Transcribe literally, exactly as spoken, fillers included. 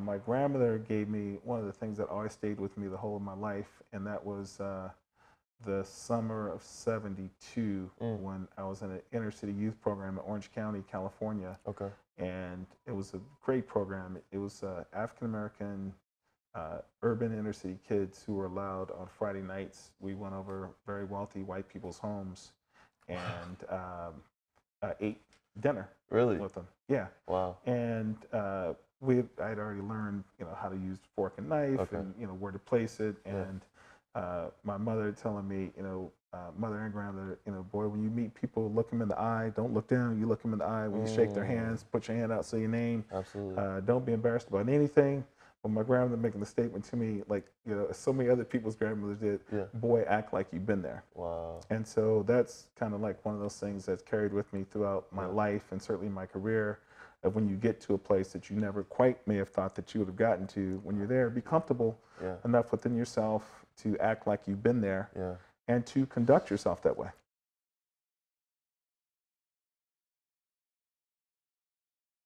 My grandmother gave me one of the things that always stayed with me the whole of my life, and that was uh, the summer of seventy-two mm. when I was in an inner city youth program in Orange County, California. Okay. And it was a great program. It was uh, African American uh, urban inner city kids who were allowed on Friday nights. We went over very wealthy white people's homes and um, uh, ate dinner really? with them. Yeah. Wow. And uh, we I'd already learned, you know, how to use fork and knife okay. and, you know, where to place it. And yeah. uh, my mother telling me, you know, uh, mother and grandmother, you know, boy, when you meet people, look them in the eye. Don't look down. You look them in the eye. When mm. you shake their hands, put your hand out, say your name. Absolutely. Uh, don't be embarrassed about anything. But my grandmother making the statement to me, like, you know, so many other people's grandmothers did, yeah. boy, act like you've been there. Wow. And so that's kind of like one of those things that's carried with me throughout my yeah. life and certainly my career. Of when you get to a place that you never quite may have thought that you would have gotten to, when you're there, be comfortable yeah. enough within yourself to act like you've been there yeah. and to conduct yourself that way.